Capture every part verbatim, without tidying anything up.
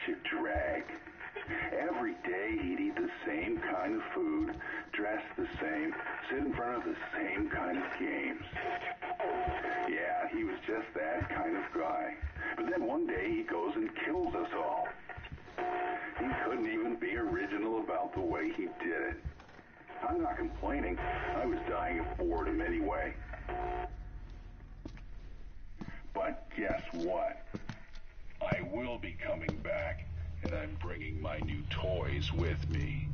such a drag. Every day he'd eat the same kind of food, dress the same, sit in front of the same kind of games. Yeah, he was just that kind of guy. But then one day he goes and kills us all. He couldn't even be original about the way he did it. I'm not complaining. I was dying of boredom anyway. But guess what? I will be coming back, and I'm bringing my new toys with me.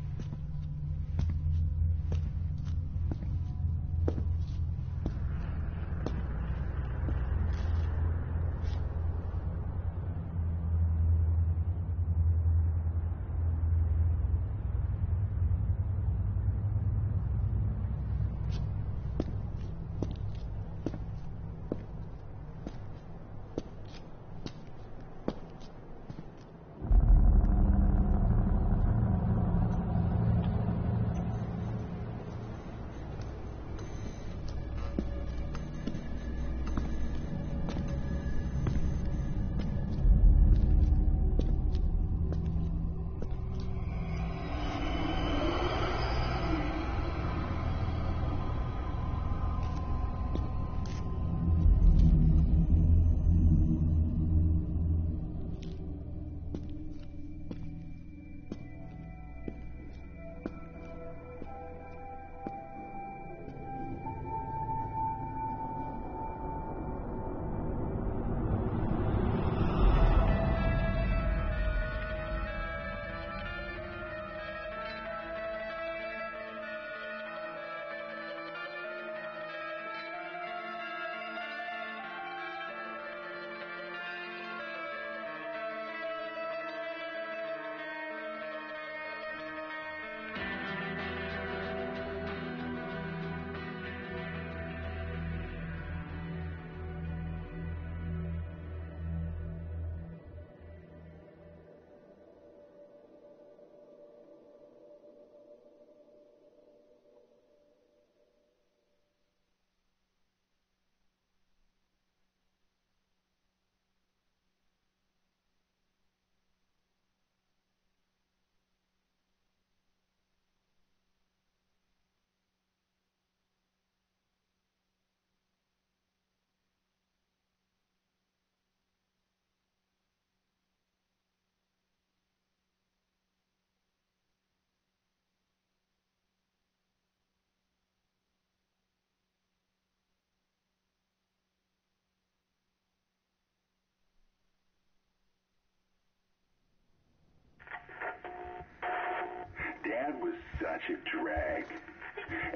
Dad was such a drag.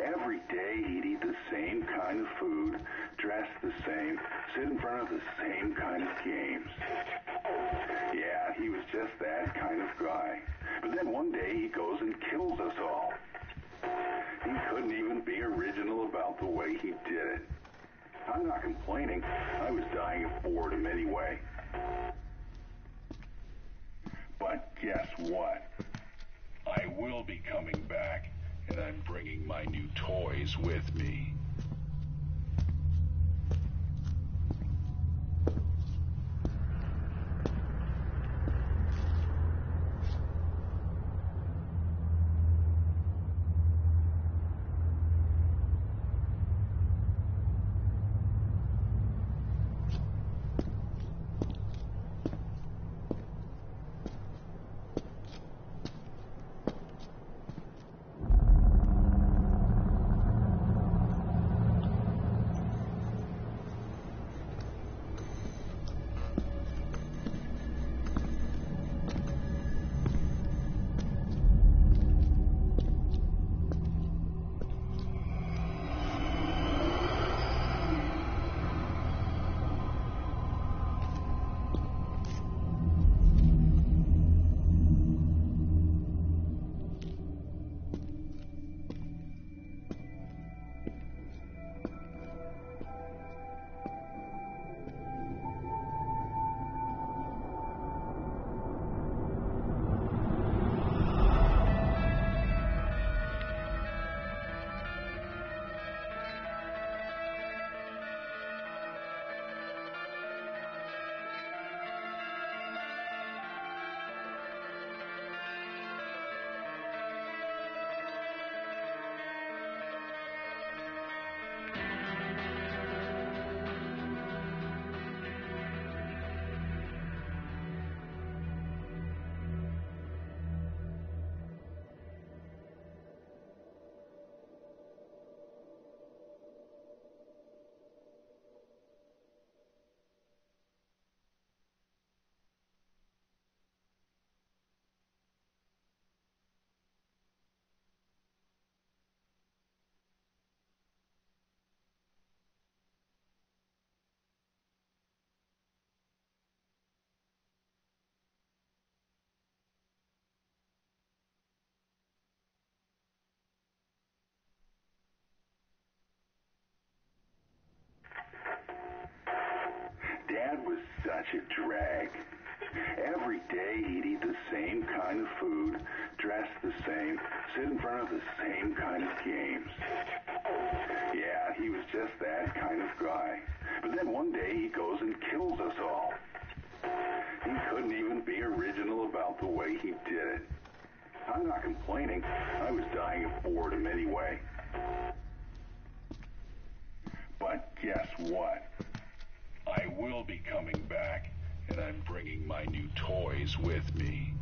Every day he'd eat the same kind of food, dress the same, sit in front of the same kind of games. Yeah, he was just that kind of guy. But then one day he goes and kills us all. He couldn't even be original about the way he did it. I'm not complaining. I was dying of boredom anyway. But guess what? I will be coming back, and I'm bringing my new toys with me. such a drag. Every day he'd eat the same kind of food, dress the same, sit in front of the same kind of games. Yeah, he was just that kind of guy. But then one day he goes and kills us all. He couldn't even be original about the way he did it. I'm not complaining. I was dying of boredom anyway. But guess what? I will be coming back, and I'm bringing my new toys with me.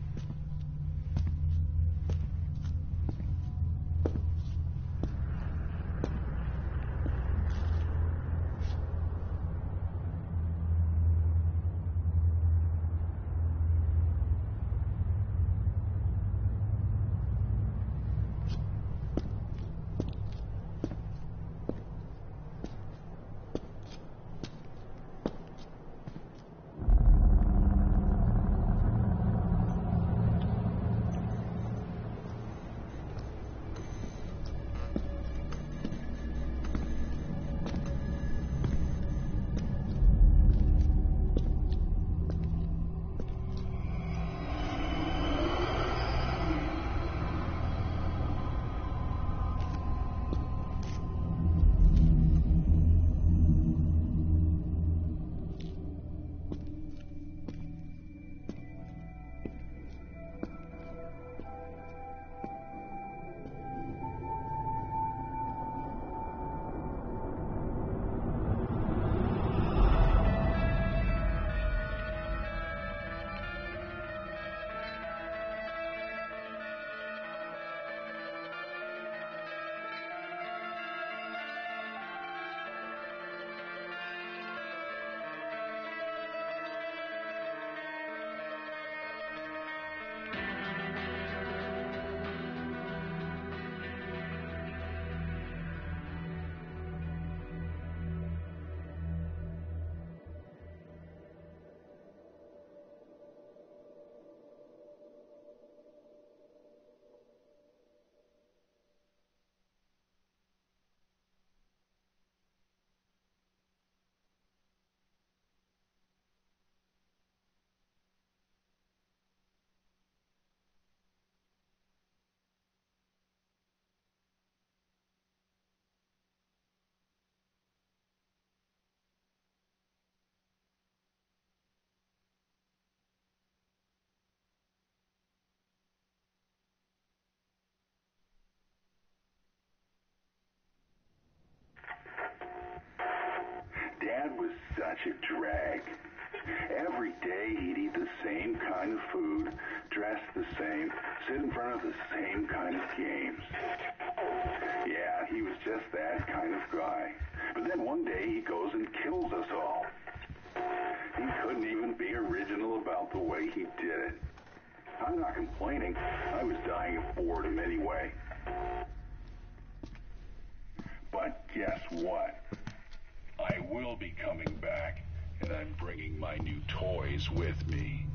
Dad was such a drag. Every day he'd eat the same kind of food, dress the same, sit in front of the same kind of games. Yeah, he was just that kind of guy. But then one day he goes and kills us all. He couldn't even be original about the way he did it. I'm not complaining. I was dying of boredom anyway. But guess what? I will be coming back, and I'm bringing my new toys with me.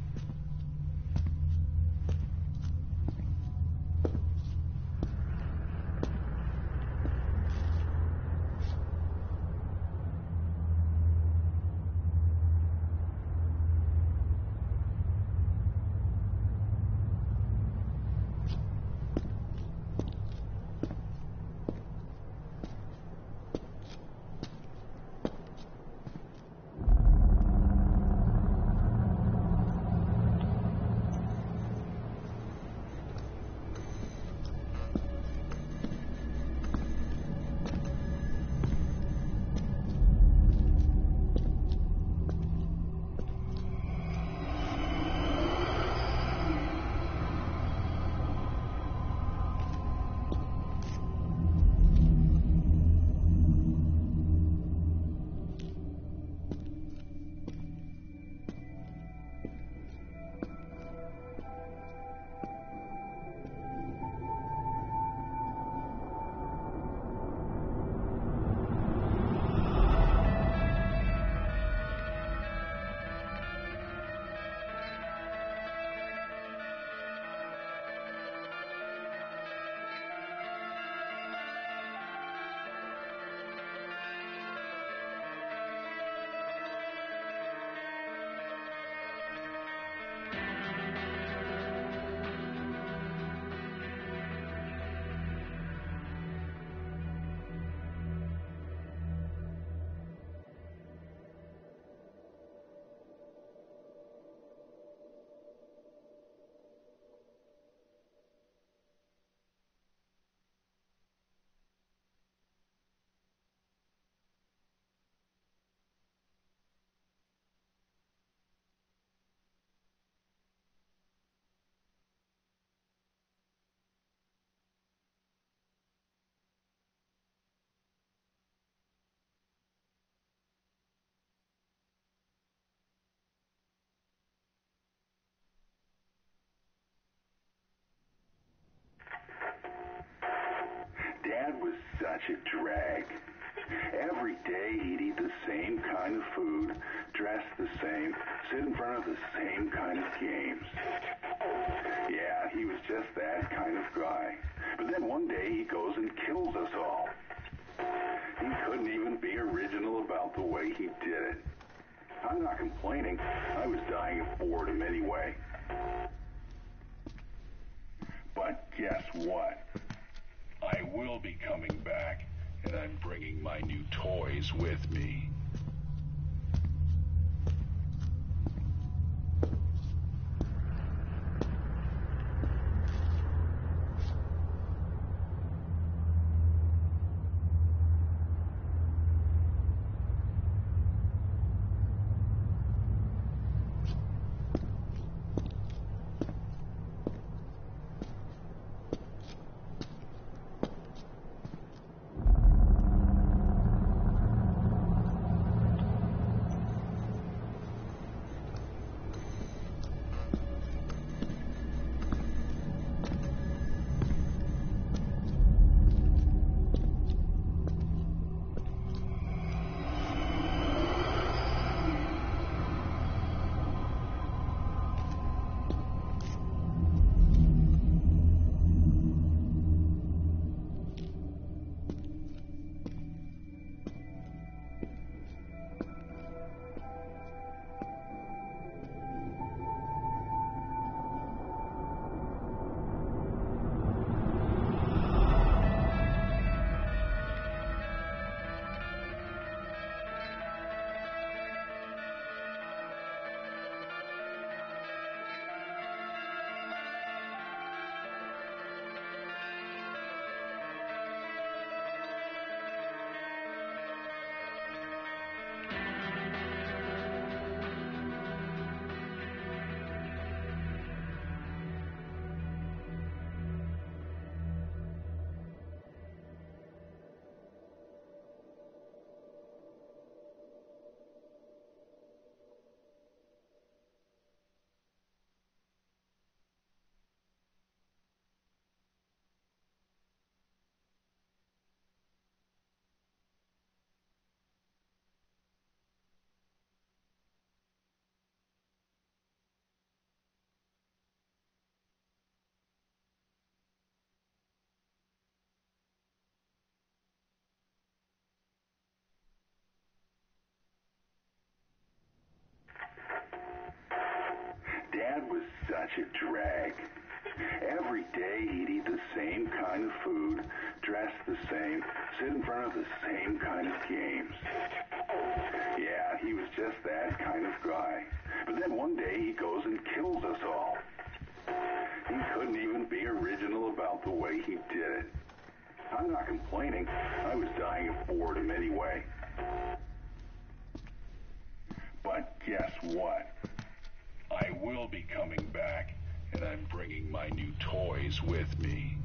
such a drag. Every day he'd eat the same kind of food, dress the same, sit in front of the same kind of games. Yeah, he was just that kind of guy. But then one day he goes and kills us all. He couldn't even be original about the way he did it. I'm not complaining. I was dying of boredom anyway. But guess what? I will be coming back, and I'm bringing my new toys with me. Dad was such a drag. Every day he'd eat the same kind of food, dress the same, sit in front of the same kind of games. Yeah, he was just that kind of guy. But then one day he goes and kills us all. He couldn't even be original about the way he did it. I'm not complaining. I was dying of boredom anyway. But guess what? I will be coming back, and I'm bringing my new toys with me.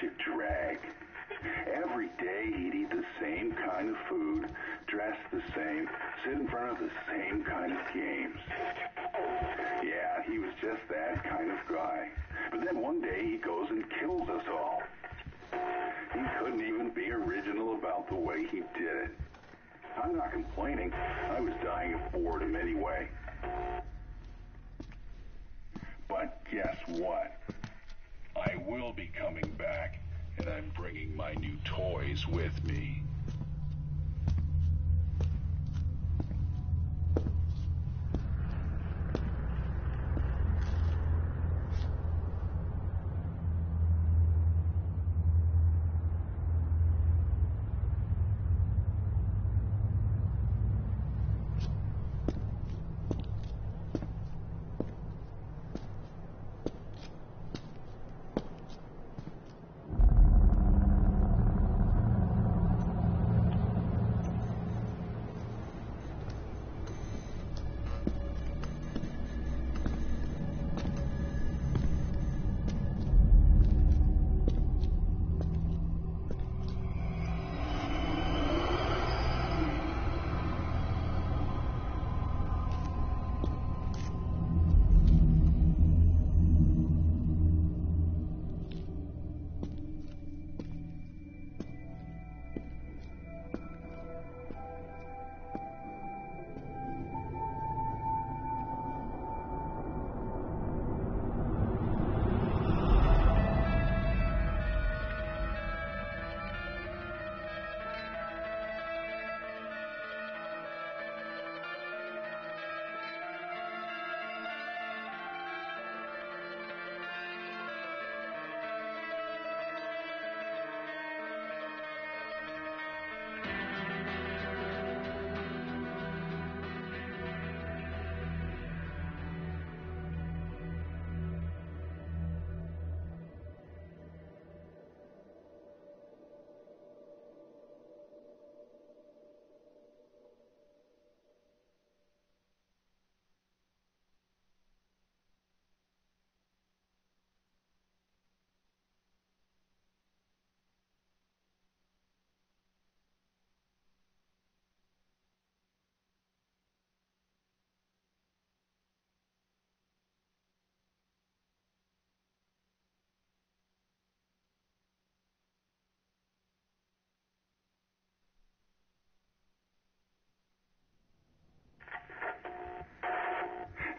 such a drag. Every day he'd eat the same kind of food, dress the same, sit in front of the same kind of games. Yeah, he was just that kind of guy. But then one day he goes and kills us all. He couldn't even be original about the way he did it. I'm not complaining. I was dying of boredom anyway. But guess what? I will be coming back, and I'm bringing my new toys with me.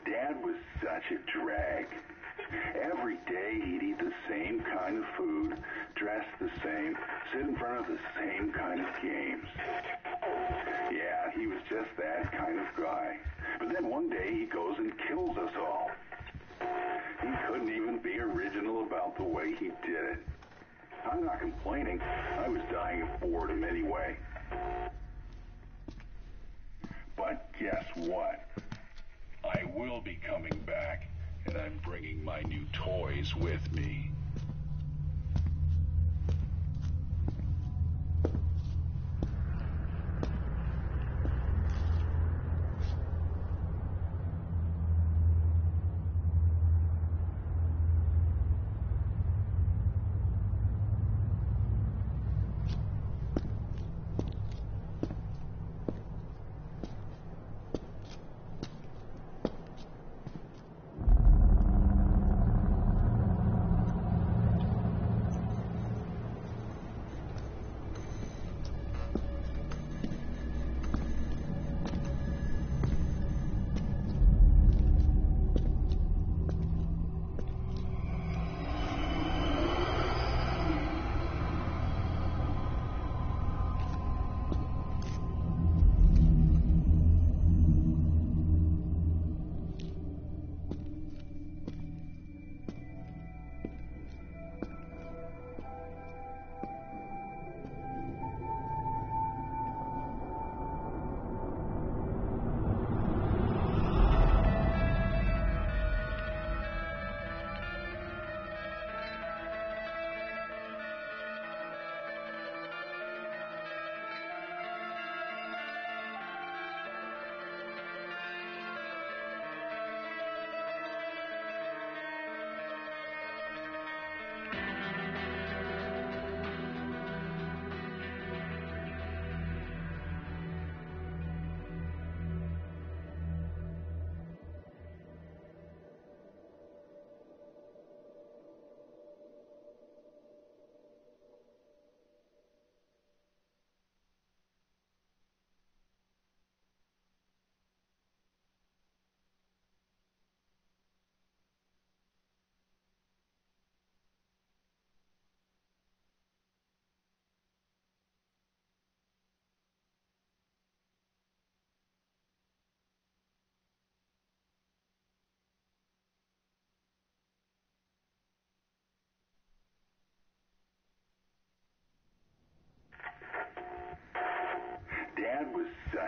Dad was such a drag. Every day he'd eat the same kind of food, dress the same, sit in front of the same kind of games. Yeah, he was just that kind of guy. But then one day he goes and kills us all. He couldn't even be original about the way he did it. I'm not complaining. I was dying of boredom anyway. But guess what? I will be coming back, and I'm bringing my new toys with me.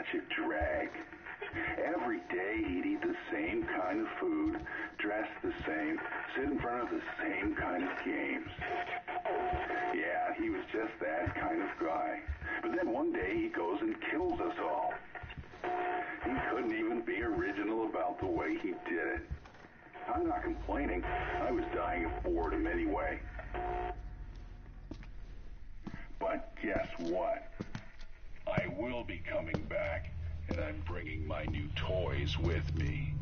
such a drag. Every day he'd eat the same kind of food, dress the same, sit in front of the same kind of games. Yeah, he was just that kind of guy. But then one day he goes and kills us all. He couldn't even be original about the way he did it. I'm not complaining. I was dying of boredom anyway. But guess what? I will be coming back, and I'm bringing my new toys with me.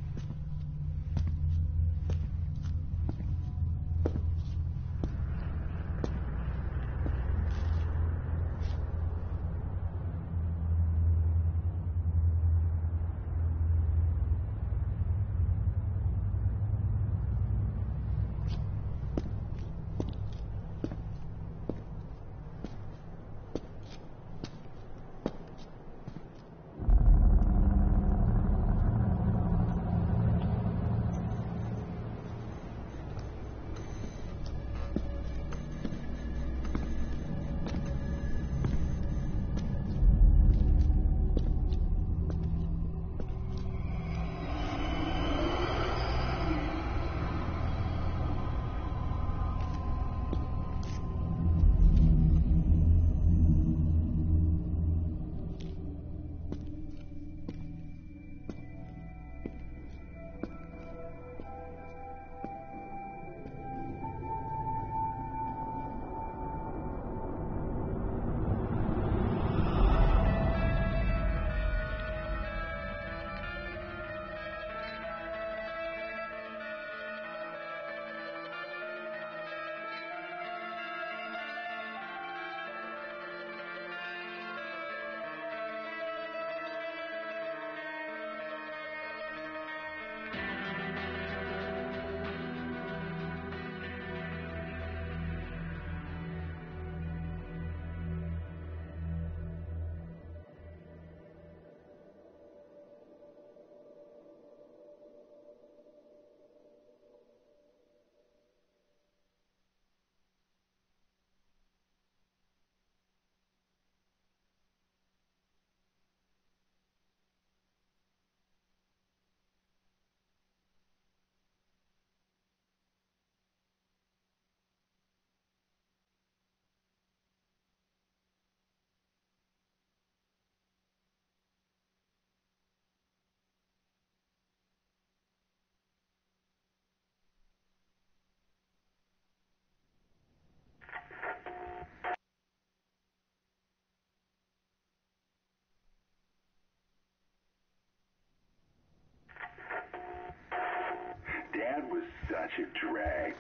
Dad was such a drag.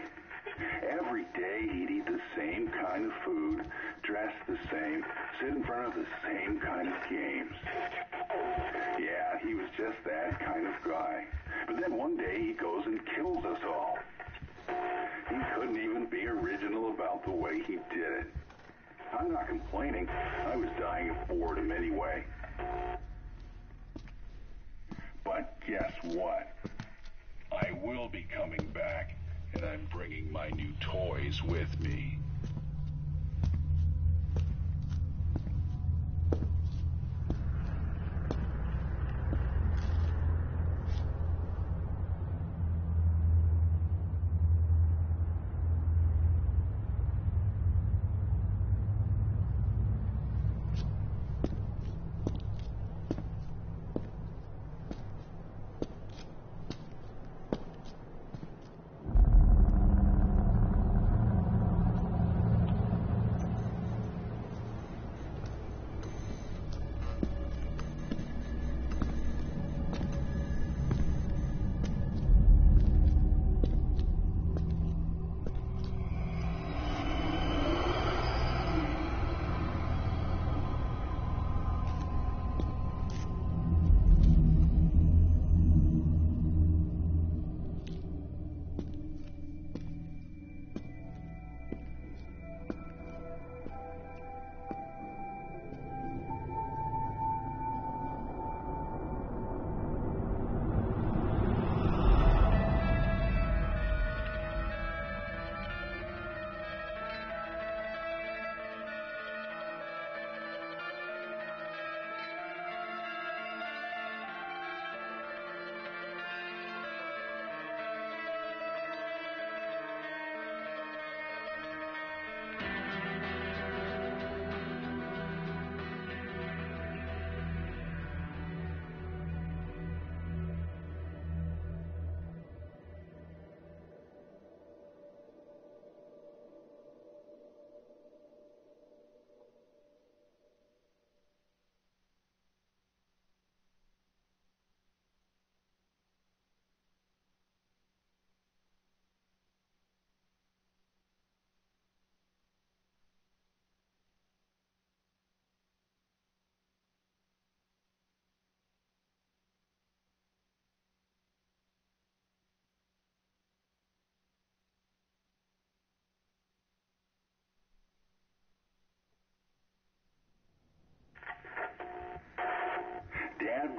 Every day he'd eat the same kind of food, dress the same, sit in front of the same kind of games. Yeah, he was just that kind of guy. But then one day he goes and kills us all. He couldn't even be original about the way he did it. I'm not complaining. I was dying of boredom anyway. But guess what? I will be coming back, and I'm bringing my new toys with me.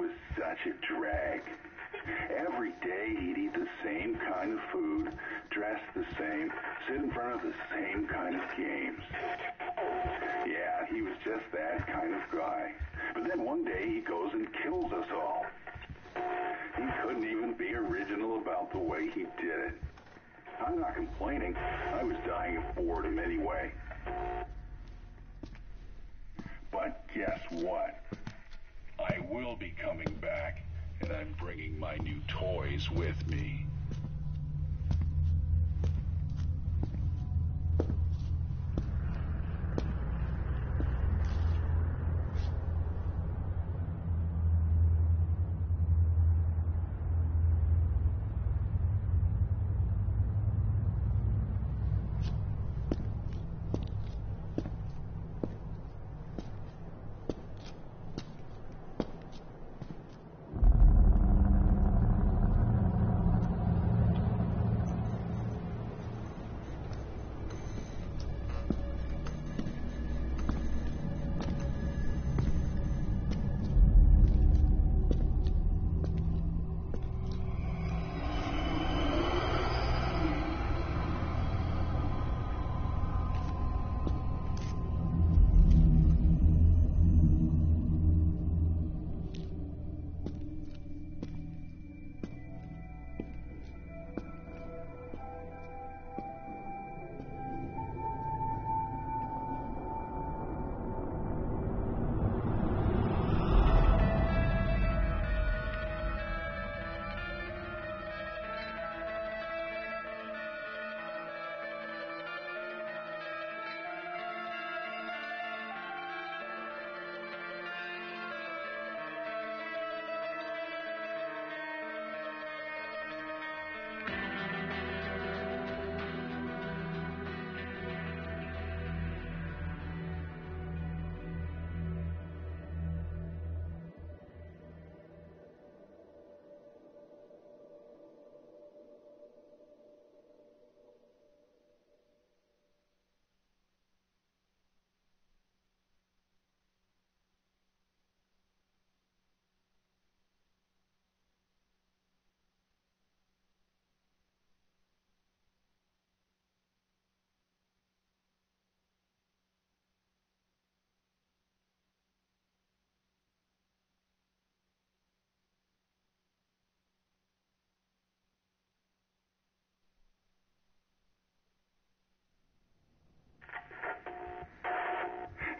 was such a drag. Every day he'd eat the same kind of food, dress the same, sit in front of the same kind of games. Yeah, he was just that kind of guy. But then one day he goes and kills us all. He couldn't even be original about the way he did it. I'm not complaining. I was dying of boredom anyway. But guess what? I will be coming back, and I'm bringing my new toys with me.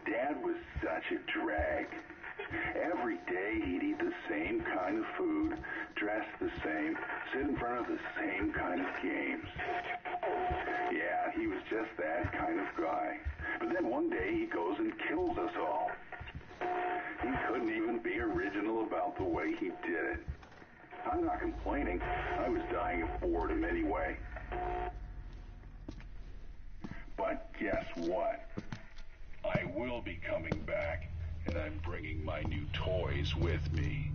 Dad was such a drag. Every day he'd eat the same kind of food, dress the same, sit in front of the same kind of games. Yeah, he was just that kind of guy. But then one day he goes and kills us all. He couldn't even be original about the way he did it. I'm not complaining. I was dying of boredom anyway. But guess what? I will be coming back, and I'm bringing my new toys with me.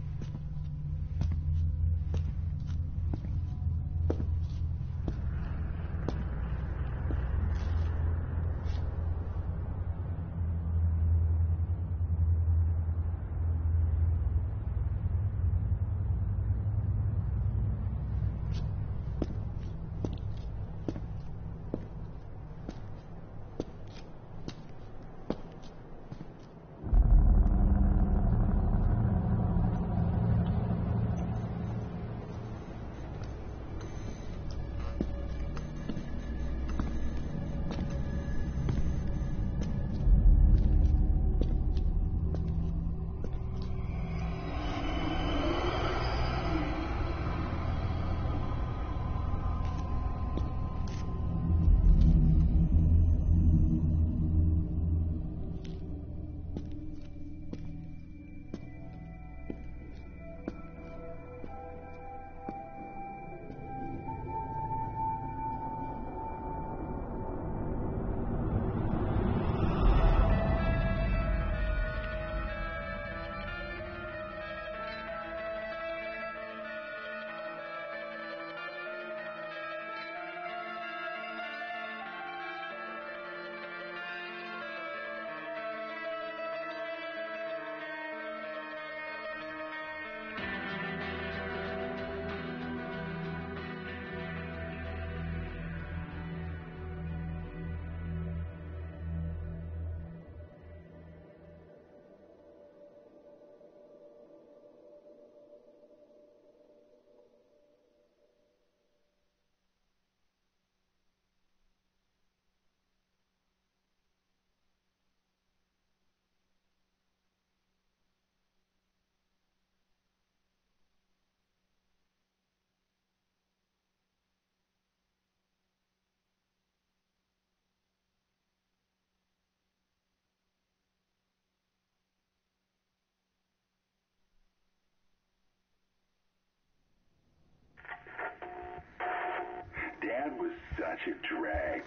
such a drag.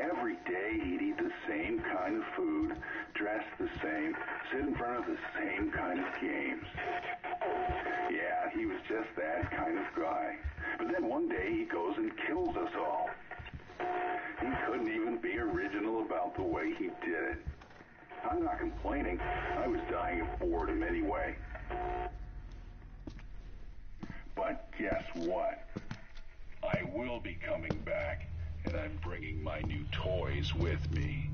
Every day he'd eat the same kind of food, dress the same, sit in front of the same kind of games. Yeah, he was just that kind of guy. But then one day he goes and kills us all. He couldn't even be original about the way he did it. I'm not complaining. I was dying of boredom anyway. But guess what? I will be coming back, and I'm bringing my new toys with me.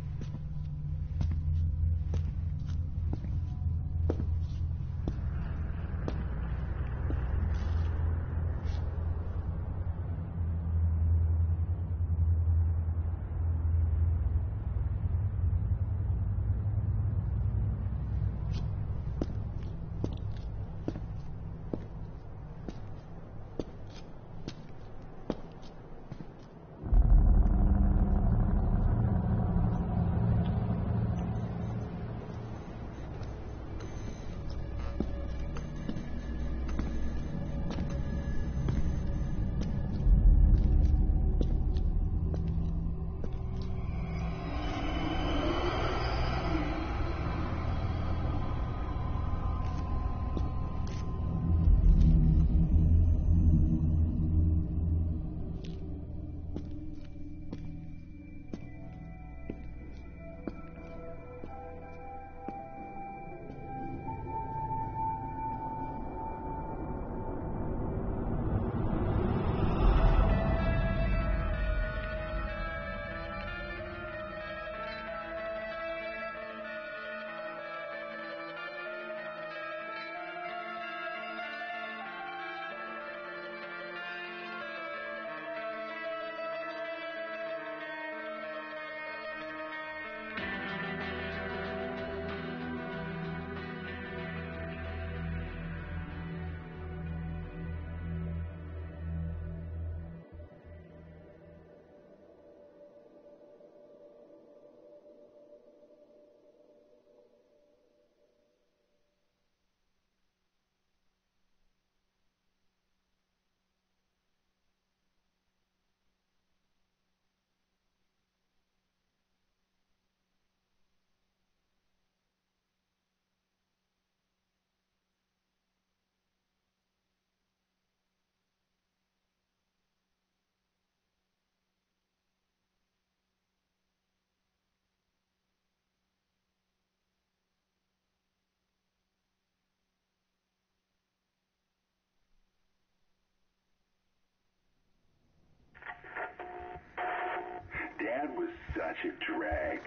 Dad was such a drag.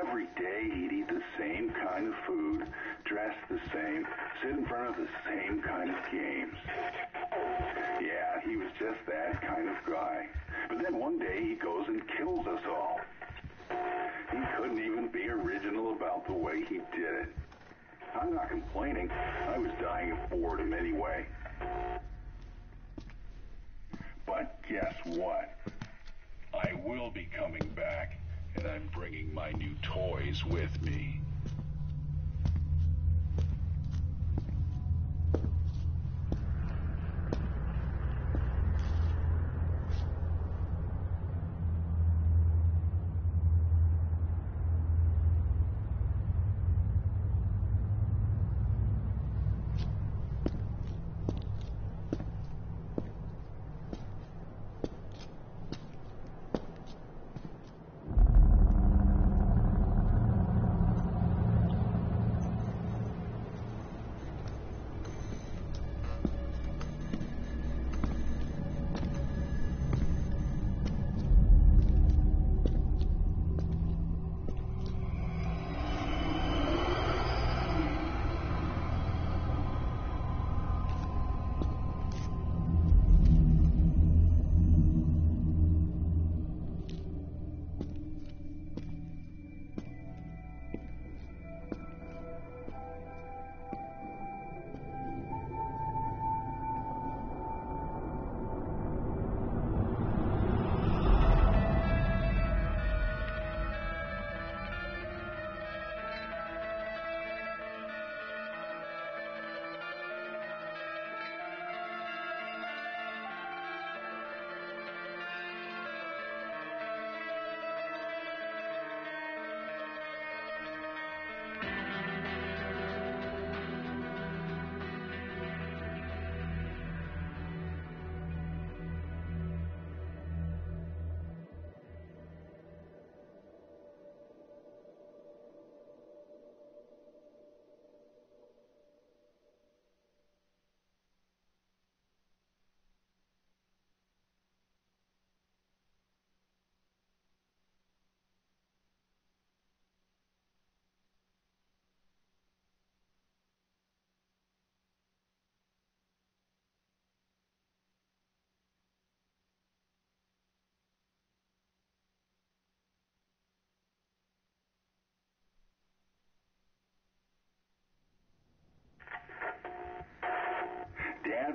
Every day he'd eat the same kind of food, dress the same, sit in front of the same kind of games. Yeah, he was just that kind of guy. But then one day he goes and kills us all. He couldn't even be original about the way he did it. I'm not complaining. I was dying of boredom anyway. But guess what? I will be coming back, and I'm bringing my new toys with me.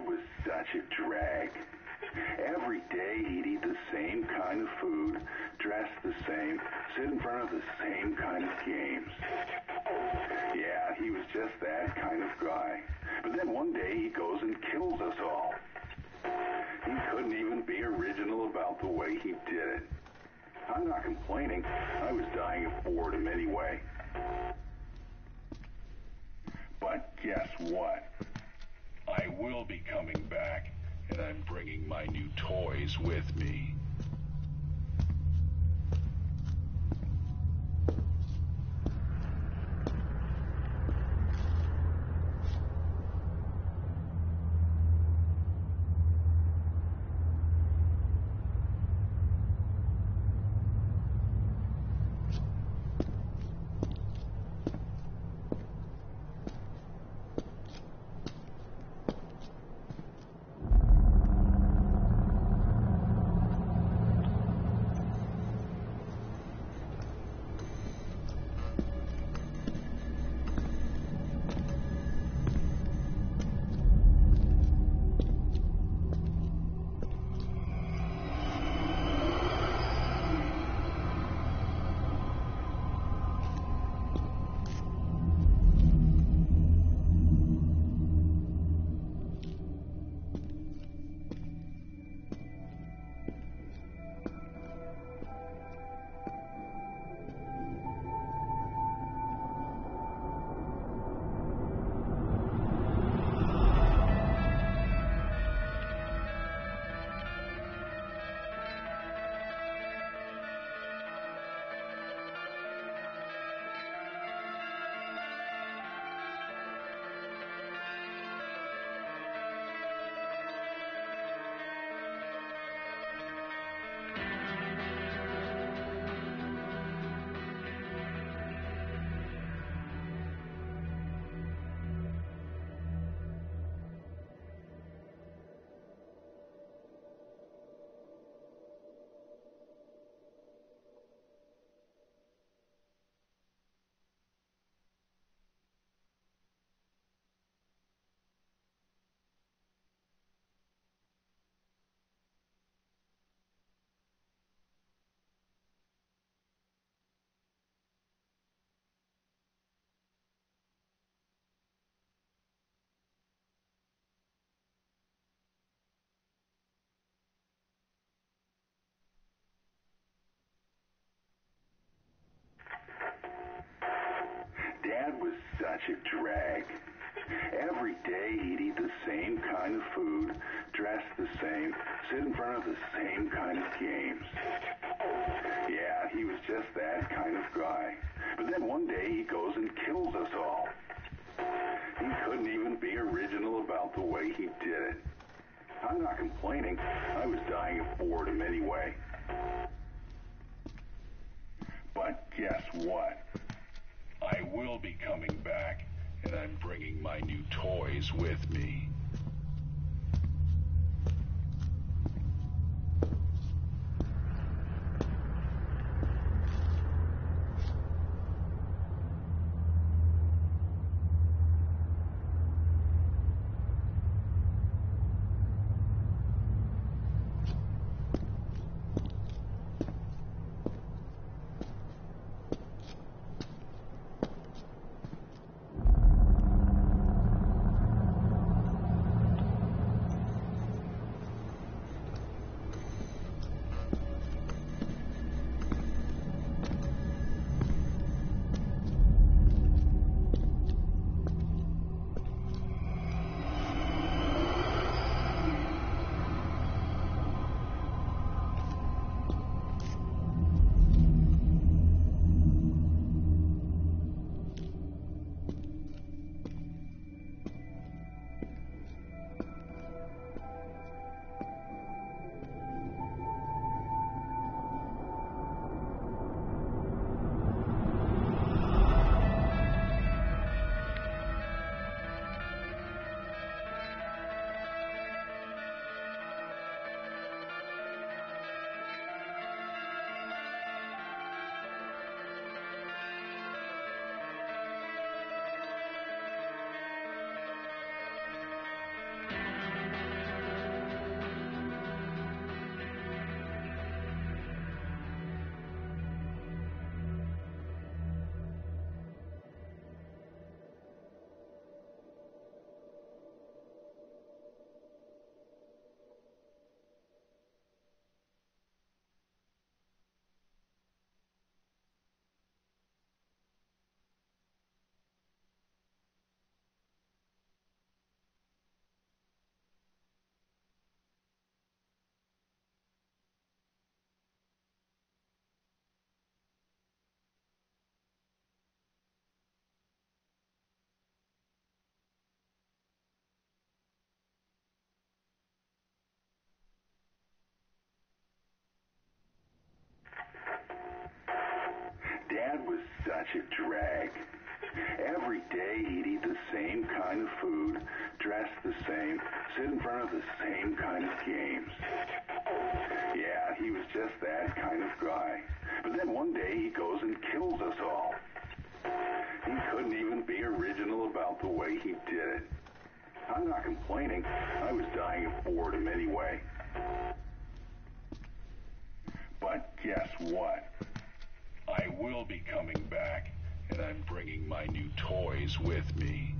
was such a drag. Every day he'd eat the same kind of food, dress the same, sit in front of the same kind of games. Yeah, he was just that kind of guy. But then one day he goes and kills us all. He couldn't even be original about the way he did it. I'm not complaining. I was dying of boredom anyway. But guess what? I will be coming back, and I'm bringing my new toys with me. Dad was such a drag. Every day he'd eat the same kind of food, dress the same, sit in front of the same kind of games. Yeah, he was just that kind of guy. But then one day he goes and kills us all. He couldn't even be original about the way he did it. I'm not complaining. I was dying of boredom anyway. But guess what? I will be coming back, and I'm bringing my new toys with me. such a drag. Every day he'd eat the same kind of food, dress the same, sit in front of the same kind of games. Yeah, he was just that kind of guy. But then one day he goes and kills us all. He couldn't even be original about the way he did it. I'm not complaining. I was dying of boredom anyway. But guess what? I will be coming back, and I'm bringing my new toys with me.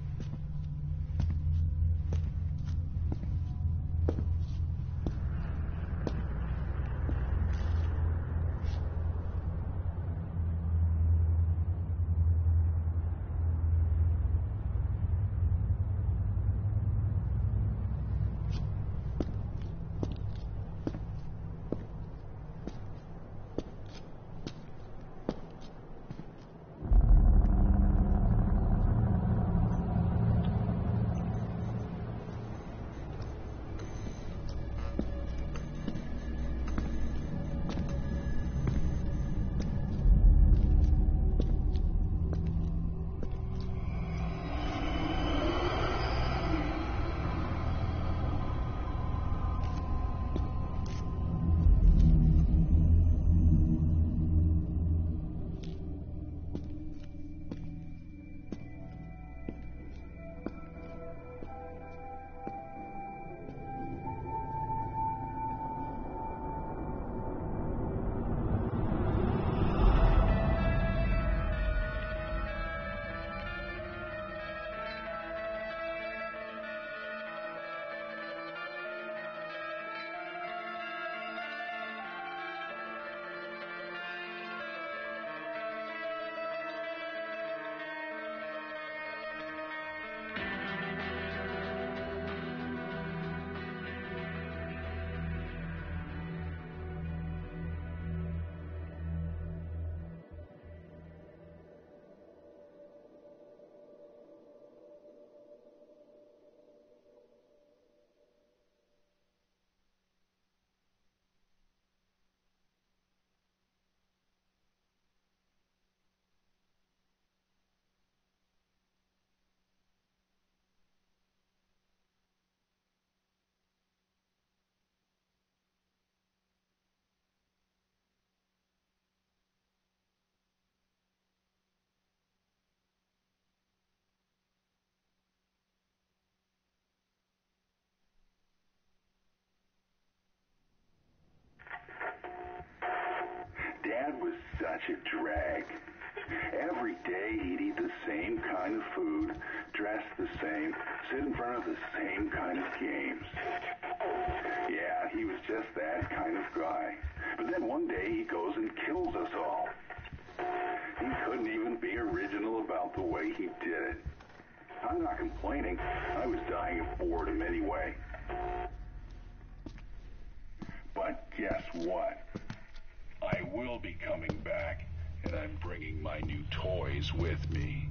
Dad was such a drag. Every day he'd eat the same kind of food, dress the same, sit in front of the same kind of games. Yeah, he was just that kind of guy. But then one day he goes and kills us all. He couldn't even be original about the way he did it. I'm not complaining. I was dying of boredom anyway. But guess what? I will be coming back, and I'm bringing my new toys with me.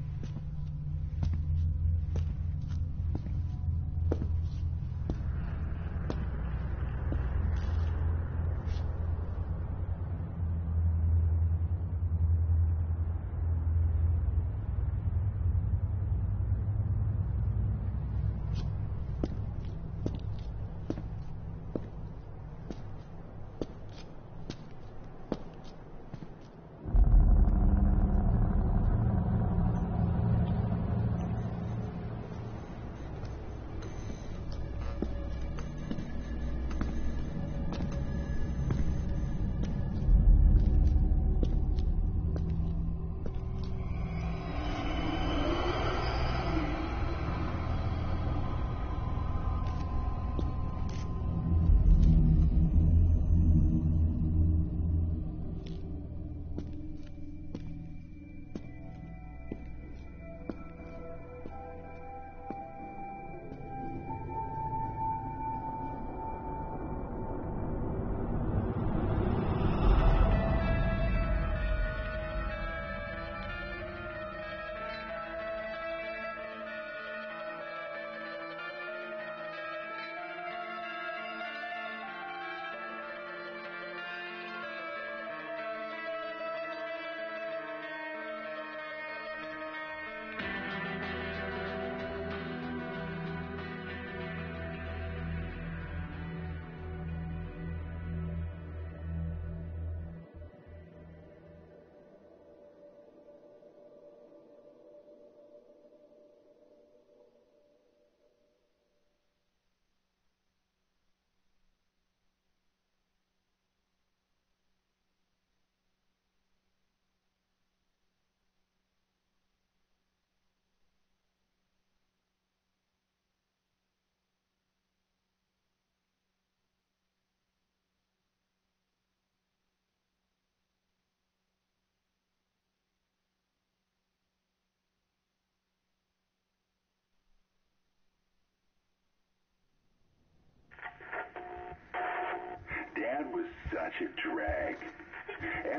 such a drag.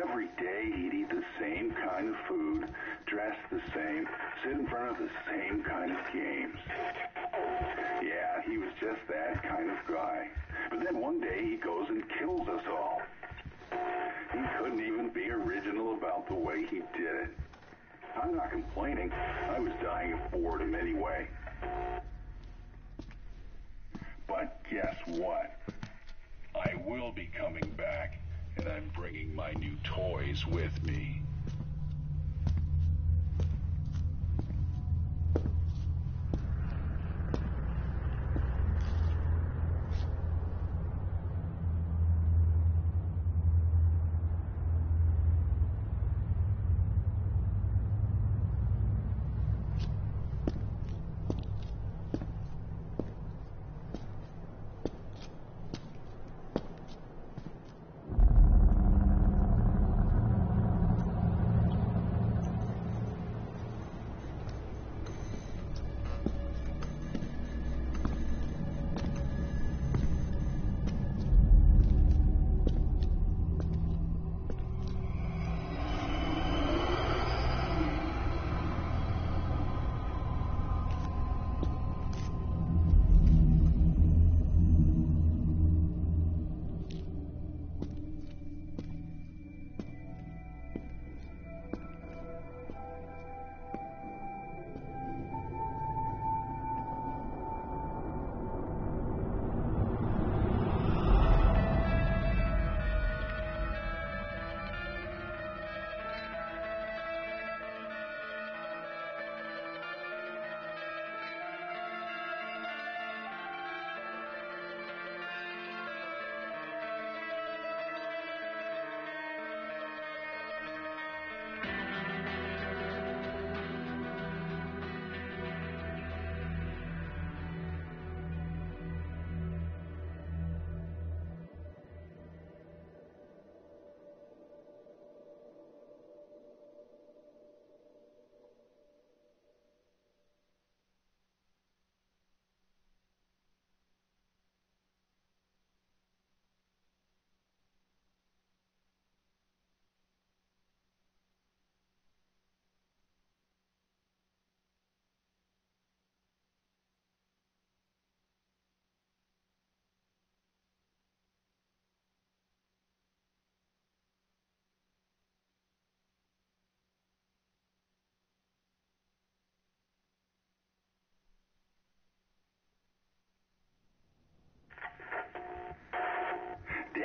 Every day he'd eat the same kind of food, dress the same, sit in front of the same kind of games. Yeah, he was just that kind of guy. But then one day he goes and kills us all. He couldn't even be original about the way he did it. I'm not complaining. I was dying of boredom anyway. But guess what? I will be coming back, and I'm bringing my new toys with me.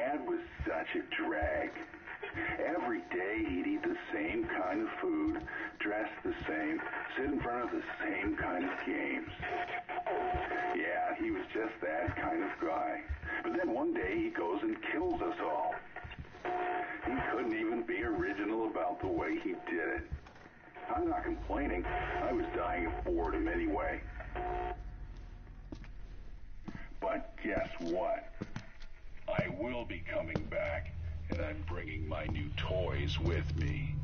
Dad was such a drag. Every day he'd eat the same kind of food, dress the same, sit in front of the same kind of games. Yeah, he was just that kind of guy. But then one day he goes and kills us all. He couldn't even be original about the way he did it. I'm not complaining. I was dying of boredom anyway. But guess what? I will be coming back, and I'm bringing my new toys with me.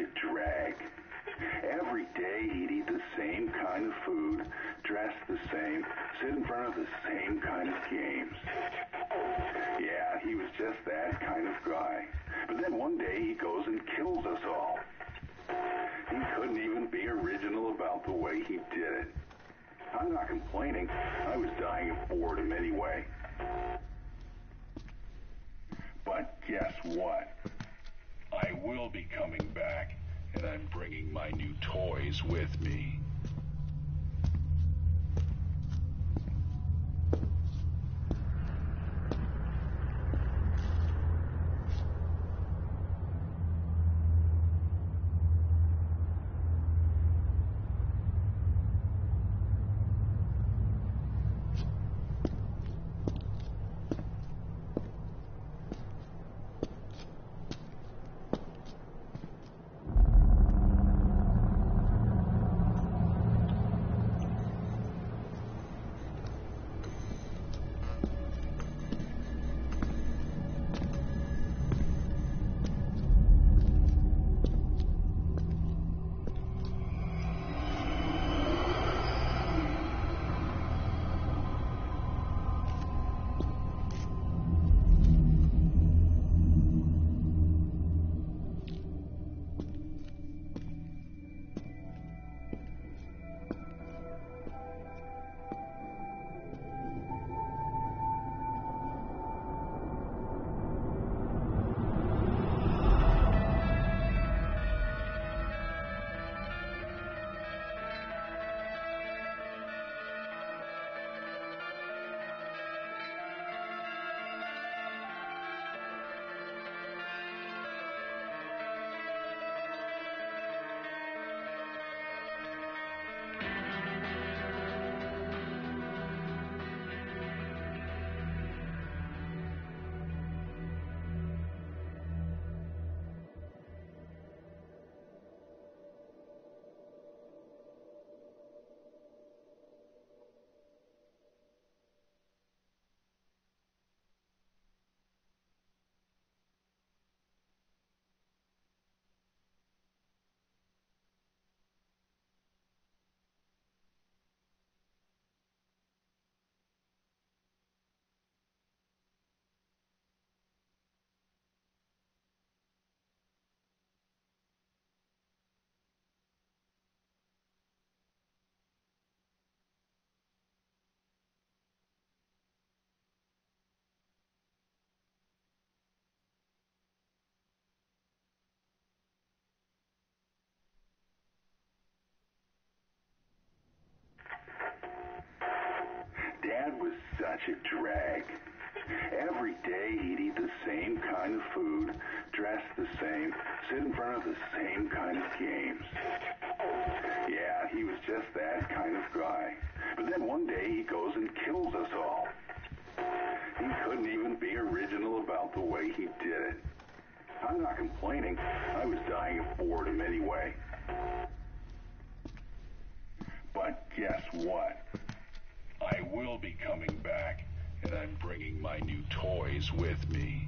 to drag. Every day he'd eat the same kind of food, dress the same, sit in front of the same kind of games. Yeah, he was just that kind of guy. But then one day he goes and kills us all. He couldn't even be original about the way he did it. I'm not complaining. I was dying of boredom anyway. But guess what? I will be coming back, and I'm bringing my new toys with me. Dad was such a drag. Every day he'd eat the same kind of food, dress the same, sit in front of the same kind of games. Yeah, he was just that kind of guy. But then one day he goes and kills us all. He couldn't even be original about the way he did it. I'm not complaining. I was dying of boredom anyway. But guess what? I will be coming back, and I'm bringing my new toys with me.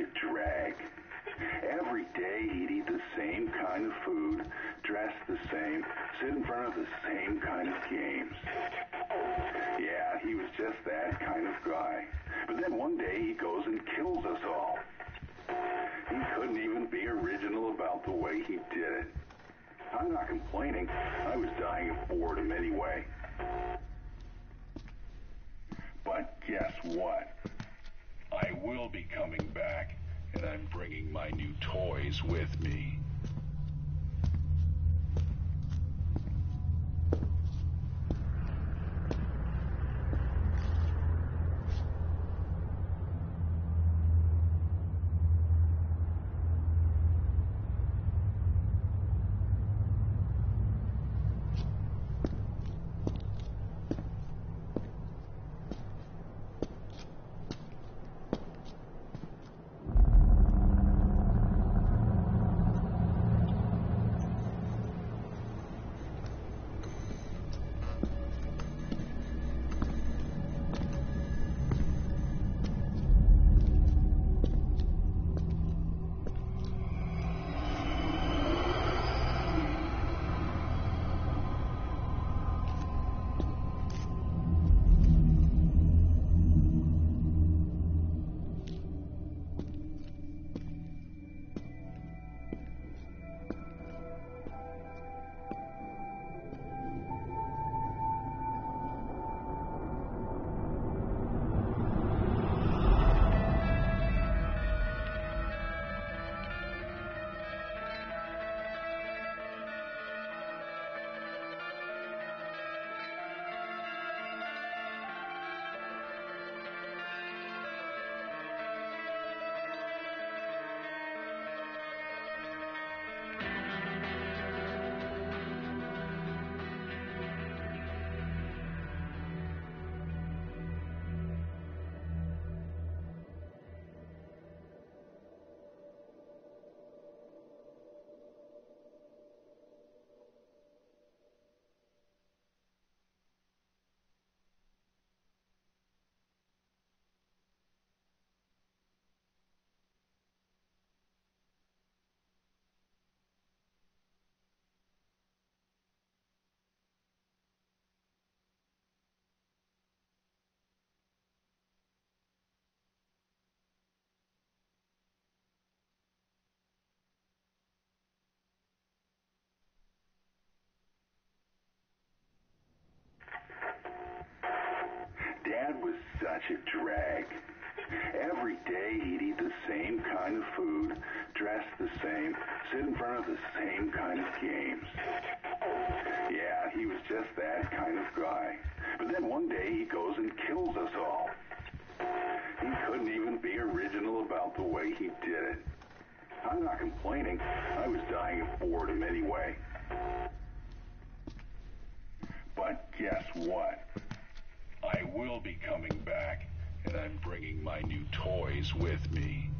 such a drag. Every day he'd eat the same kind of food, dress the same, sit in front of the same kind of games. Yeah, he was just that kind of guy. But then one day he goes and kills us all. He couldn't even be original about the way he did it. I'm not complaining. I was dying of boredom anyway. But guess what? I will be coming back, and I'm bringing my new toys with me. Dad was such a drag. Every day he'd eat the same kind of food, dress the same, sit in front of the same kind of games. Yeah, he was just that kind of guy. But then one day he goes and kills us all. He couldn't even be original about the way he did it. I'm not complaining. I was dying of boredom anyway. But guess what? I will be coming back, and I'm bringing my new toys with me.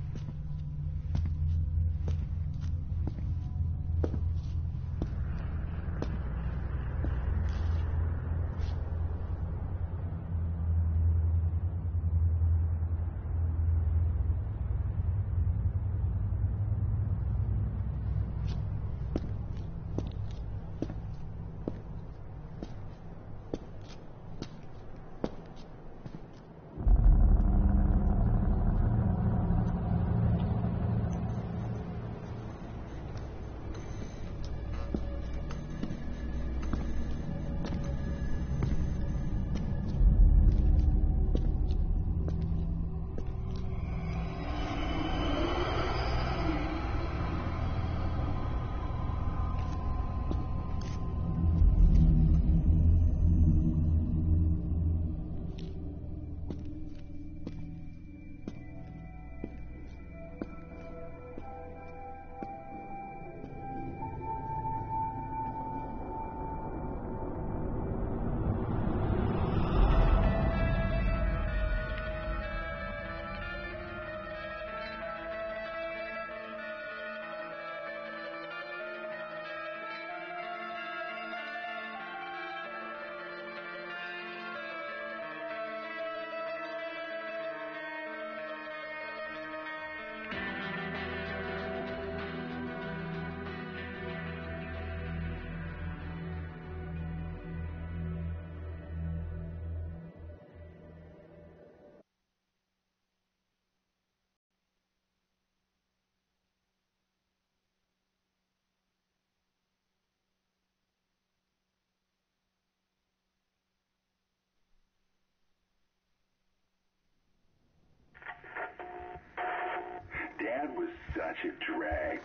such a drag.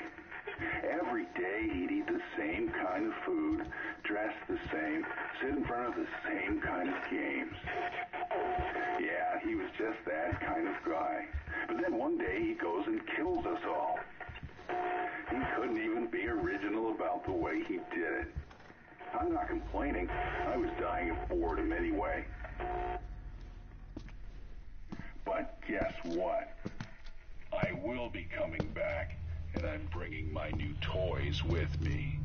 Every day he'd eat the same kind of food, dress the same, sit in front of the same kind of games. Yeah, he was just that kind of guy. But then one day he goes and kills us all. He couldn't even be original about the way he did it. I'm not complaining. I was dying of boredom anyway. But guess what? I will be coming back, and I'm bringing my new toys with me.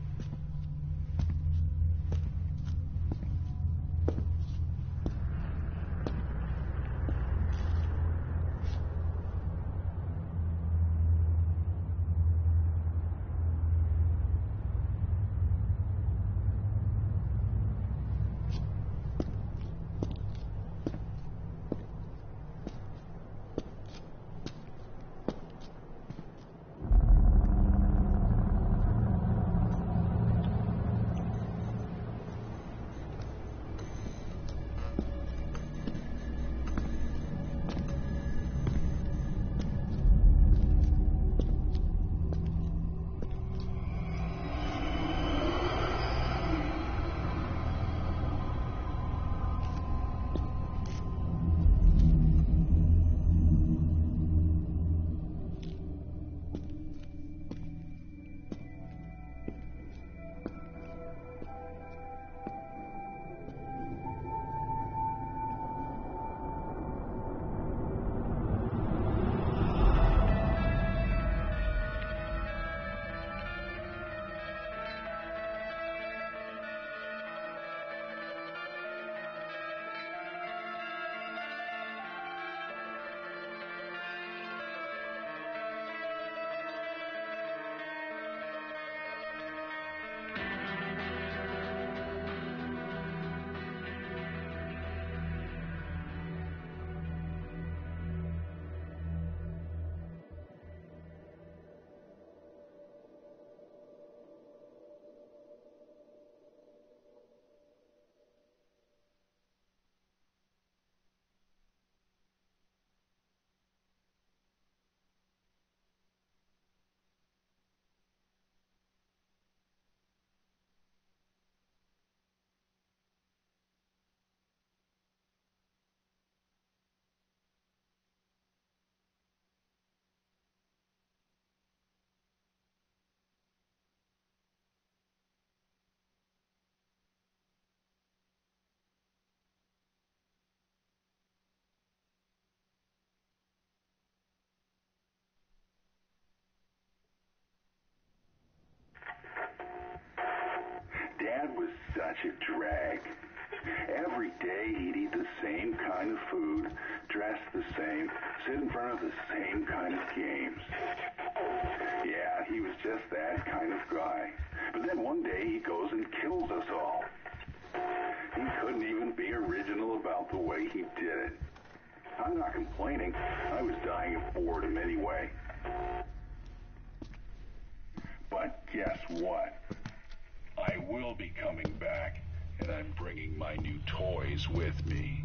Dad was such a drag. Every day he'd eat the same kind of food, dress the same, sit in front of the same kind of games. Yeah, he was just that kind of guy. But then one day he goes and kills us all. He couldn't even be original about the way he did it. I'm not complaining. I was dying of boredom anyway. But guess what? I will be coming back, and I'm bringing my new toys with me.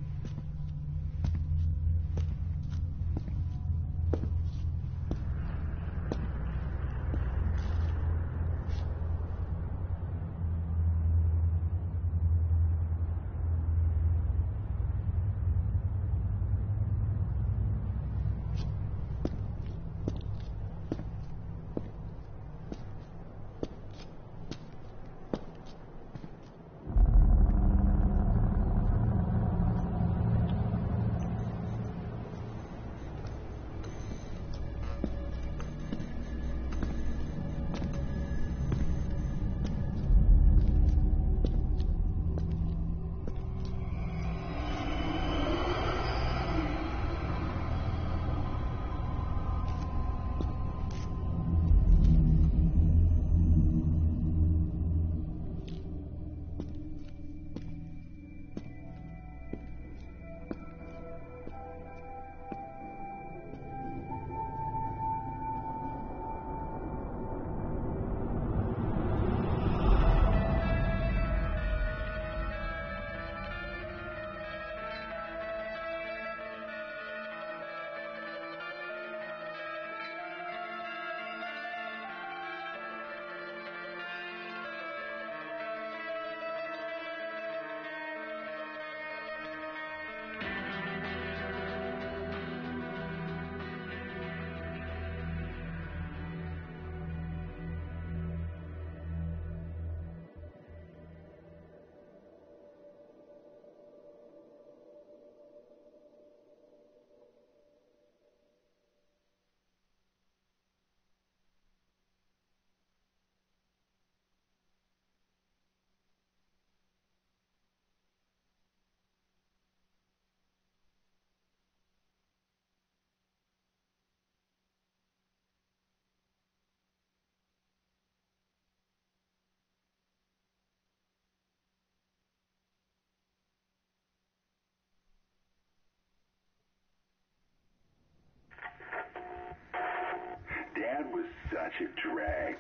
such a drag.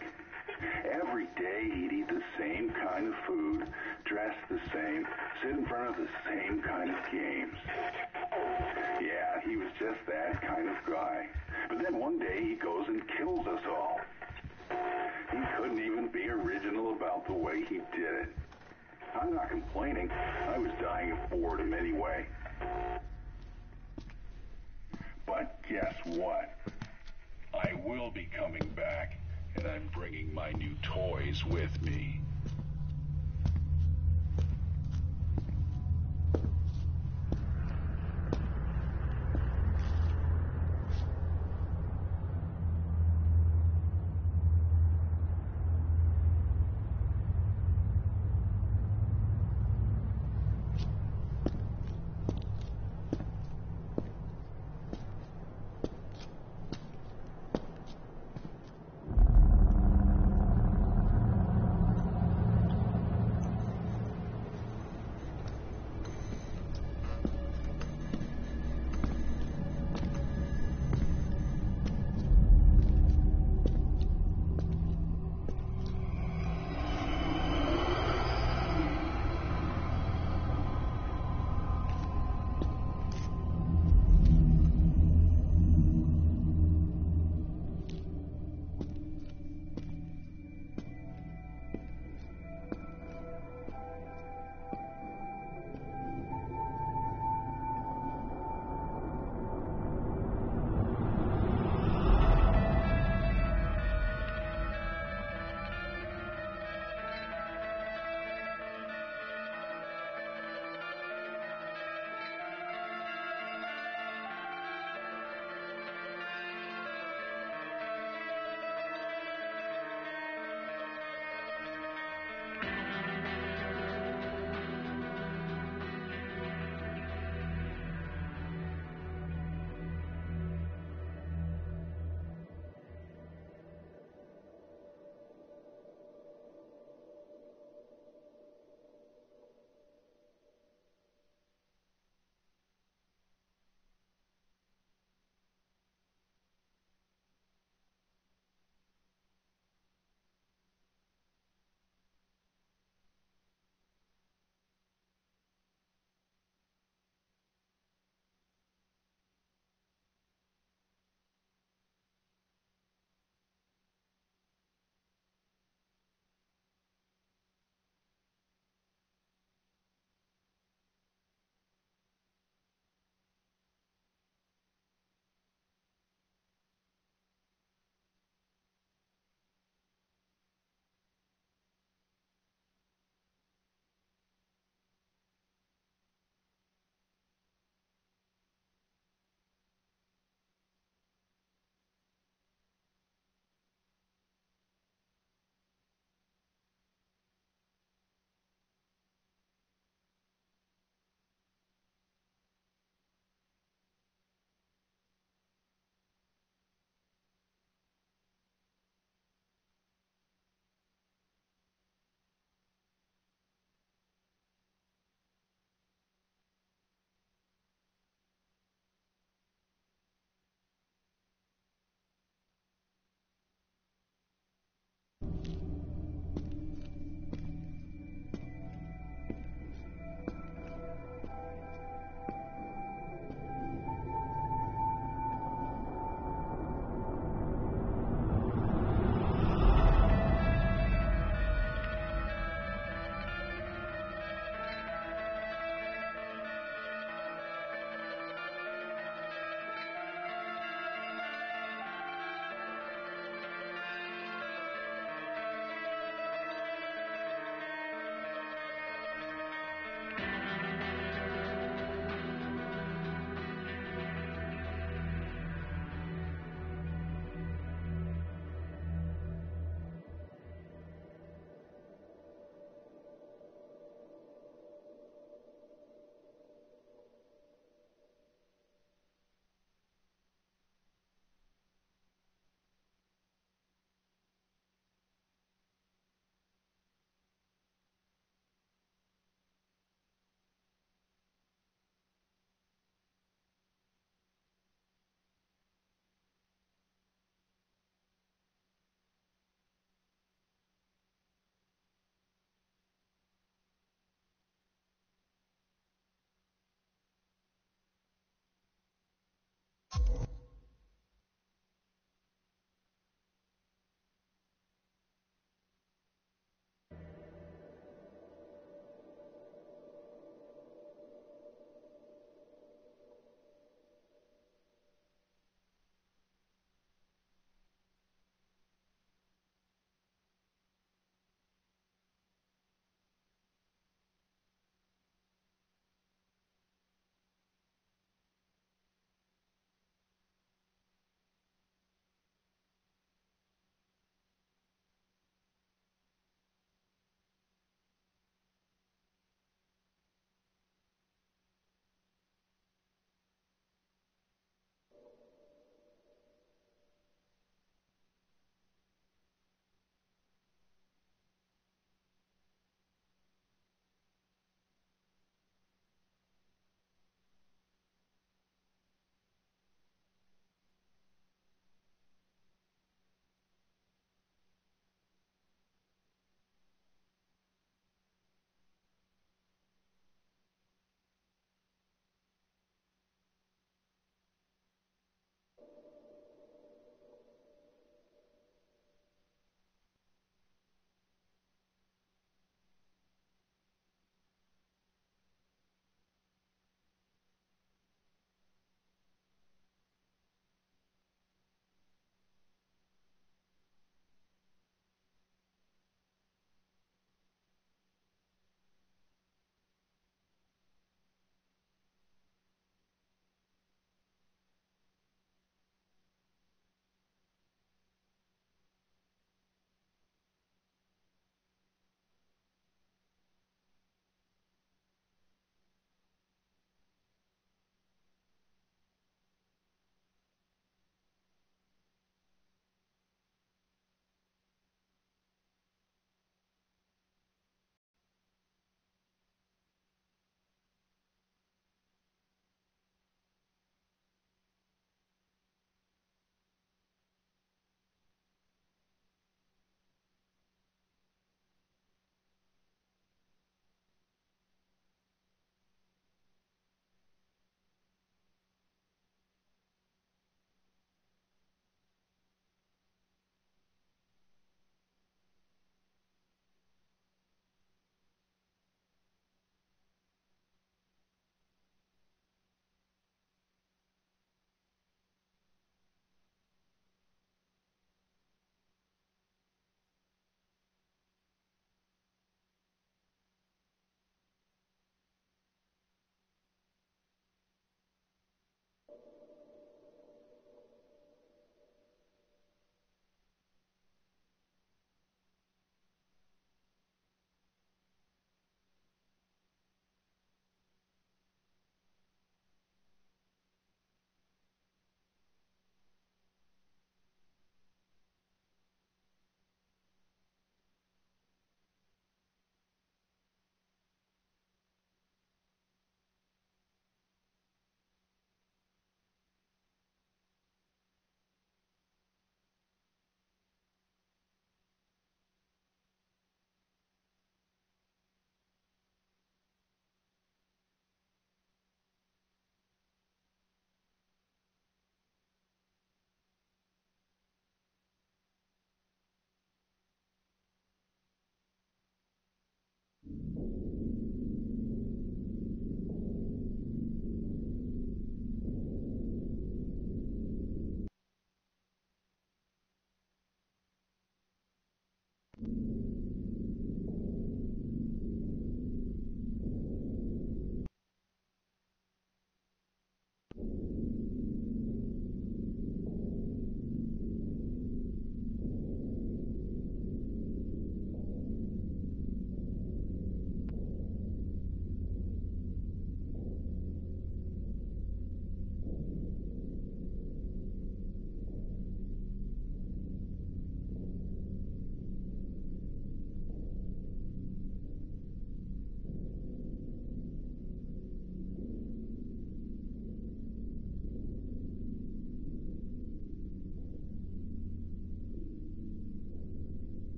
Every day he'd eat the same kind of food, dress the same, sit in front of the same kind of games. Yeah, he was just that kind of guy. But then one day he goes and kills us all. He couldn't even be original about the way he did it. I'm not complaining. I was dying of boredom anyway. But guess what? I will be coming back, and I'm bringing my new toys with me.